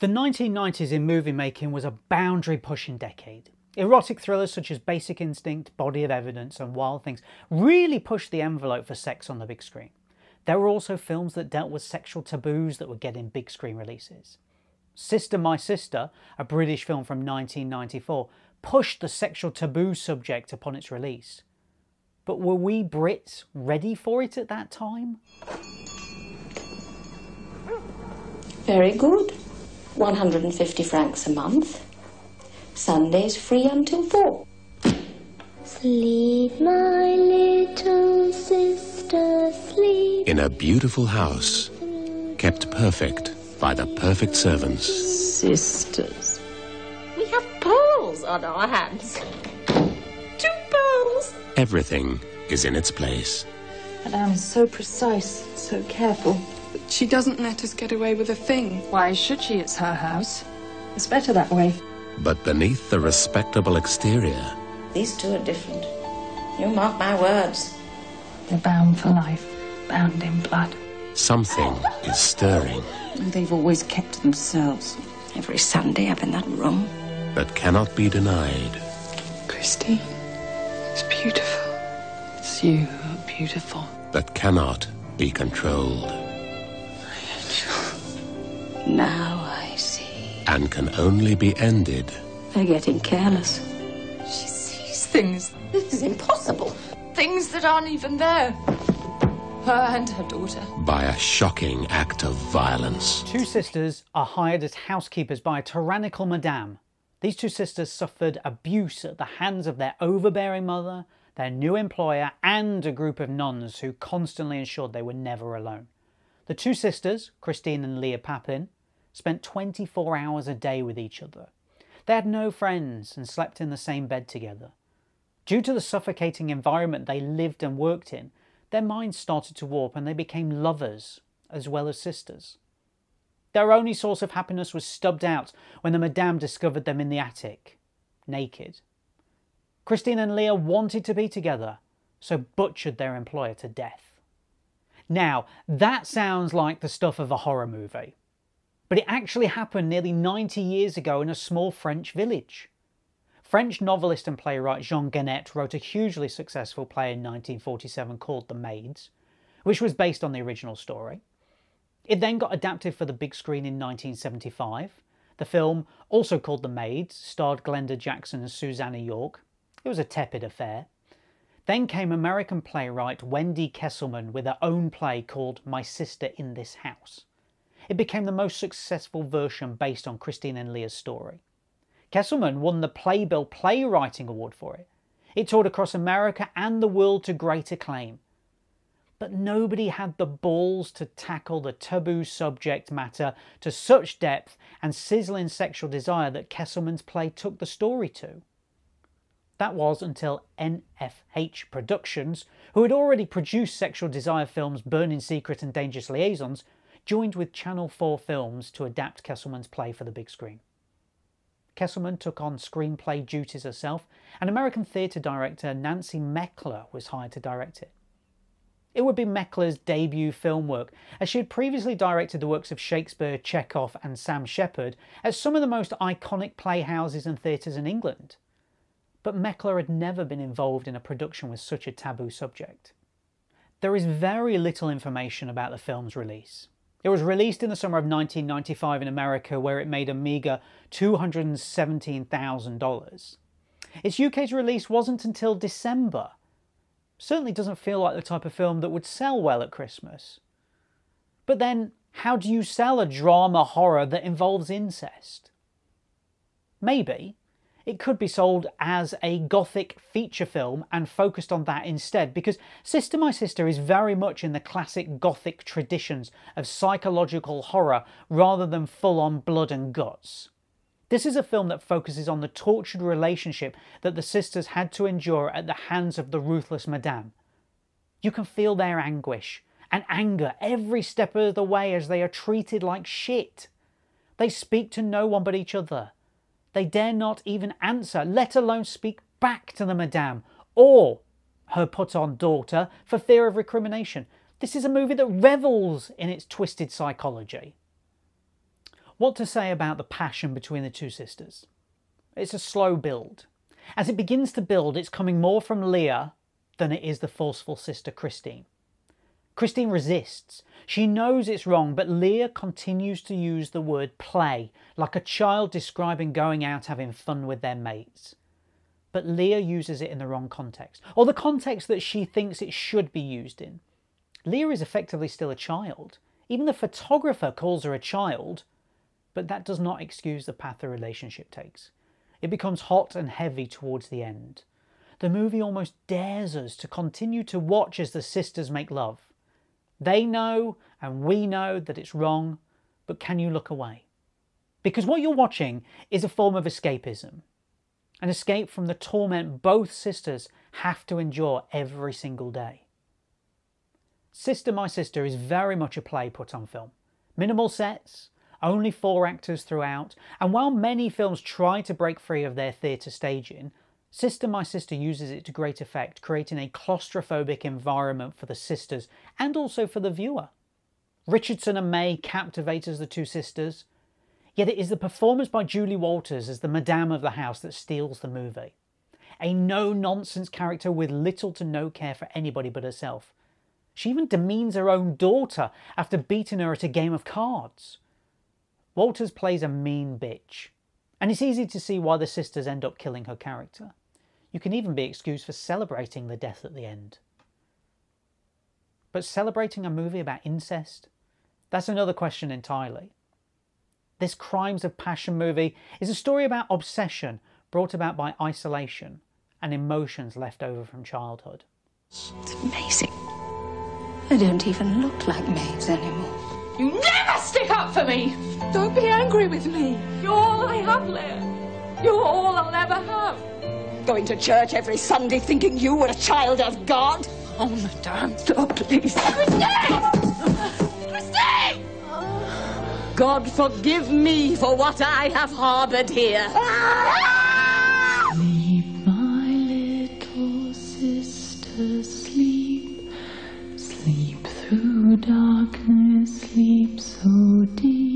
The 1990s in movie making was a boundary-pushing decade. Erotic thrillers such as Basic Instinct, Body of Evidence and Wild Things really pushed the envelope for sex on the big screen. There were also films that dealt with sexual taboos that were getting big screen releases. Sister My Sister, a British film from 1994, pushed the sexual taboo subject upon its release. But were we Brits ready for it at that time? Very good. 150 francs a month. Sundays free until 4. Sleep, my little sister, sleep. In a beautiful house, kept perfect by the perfect servants. Sisters. We have pearls on our hands. 2 pearls. Everything is in its place. Madame is so precise, so careful. But she doesn't let us get away with a thing. Why should she? It's her house. It's better that way. But beneath the respectable exterior... These two are different. You mark my words. They're bound for life, bound in blood. Something is stirring. They've always kept themselves. Every Sunday up in that room. That cannot be denied. Christine, it's beautiful. It's you who are beautiful. That cannot be controlled. Now I see. And can only be ended. They're getting careless. She sees things. This is impossible. Things that aren't even there. Her and her daughter. By a shocking act of violence. Two sisters are hired as housekeepers by a tyrannical madame. These two sisters suffered abuse at the hands of their overbearing mother, their new employer, and a group of nuns who constantly ensured they were never alone. The two sisters, Christine and Leah Papin, spent 24 hours a day with each other. They had no friends and slept in the same bed together. Due to the suffocating environment they lived and worked in, their minds started to warp and they became lovers as well as sisters. Their only source of happiness was stubbed out when the madame discovered them in the attic, naked. Christine and Leah wanted to be together, so butchered their employer to death. Now, that sounds like the stuff of a horror movie. But it actually happened nearly 90 years ago in a small French village. French novelist and playwright Jean Genet wrote a hugely successful play in 1947 called The Maids, which was based on the original story. It then got adapted for the big screen in 1975. The film, also called The Maids, starred Glenda Jackson and Susanna York. It was a tepid affair. Then came American playwright Wendy Kesselman with her own play called My Sister in This House. It became the most successful version based on Christine and Leah's story. Kesselman won the Playbill Playwriting Award for it. It toured across America and the world to great acclaim. But nobody had the balls to tackle the taboo subject matter to such depth and sizzling sexual desire that Kesselman's play took the story to. That was until NFH Productions, who had already produced sexual desire films Burning Secret and Dangerous Liaisons, joined with Channel 4 Films to adapt Kesselman's play for the big screen. Kesselman took on screenplay duties herself, and American theatre director Nancy Meckler was hired to direct it. It would be Meckler's debut film work, as she had previously directed the works of Shakespeare, Chekhov and Sam Shepard at some of the most iconic playhouses and theatres in England. But Meckler had never been involved in a production with such a taboo subject. There is very little information about the film's release. It was released in the summer of 1995 in America, where it made a meagre $217,000. Its UK's release wasn't until December. Certainly doesn't feel like the type of film that would sell well at Christmas. But then, how do you sell a drama horror that involves incest? Maybe it could be sold as a gothic feature film and focused on that instead, because Sister My Sister is very much in the classic gothic traditions of psychological horror rather than full-on blood and guts. This is a film that focuses on the tortured relationship that the sisters had to endure at the hands of the ruthless madame. You can feel their anguish and anger every step of the way as they are treated like shit. They speak to no one but each other. They dare not even answer, let alone speak back to the madame or her put-on daughter for fear of recrimination. This is a movie that revels in its twisted psychology. What to say about the passion between the two sisters? It's a slow build. As it begins to build, it's coming more from Leah than it is the forceful sister Christine. Christine resists. She knows it's wrong, but Leah continues to use the word play, like a child describing going out having fun with their mates. But Leah uses it in the wrong context, or the context that she thinks it should be used in. Leah is effectively still a child. Even the photographer calls her a child, but that does not excuse the path the relationship takes. It becomes hot and heavy towards the end. The movie almost dares us to continue to watch as the sisters make love. They know and we know that it's wrong, but can you look away? Because what you're watching is a form of escapism, an escape from the torment both sisters have to endure every single day. Sister My Sister is very much a play put on film. Minimal sets, only 4 actors throughout, and while many films try to break free of their theatre staging, Sister My Sister uses it to great effect, creating a claustrophobic environment for the sisters and also for the viewer. Richardson and May captivate as the two sisters, yet it is the performance by Julie Walters as the Madame of the house that steals the movie. A no-nonsense character with little to no care for anybody but herself. She even demeans her own daughter after beating her at a game of cards. Walters plays a mean bitch, and it's easy to see why the sisters end up killing her character. You can even be excused for celebrating the death at the end. But celebrating a movie about incest? That's another question entirely. This Crimes of Passion movie is a story about obsession brought about by isolation and emotions left over from childhood. It's amazing. I don't even look like maids anymore. You never stick up for me! Don't be angry with me. You're all I have, Leah. You're all I'll ever have. Going to church every Sunday thinking you were a child of God? Oh, Madame, oh, please. Christine! Christine! God forgive me for what I have harbored here. Leave my little sister sleep. Sleep through darkness, sleep so deep.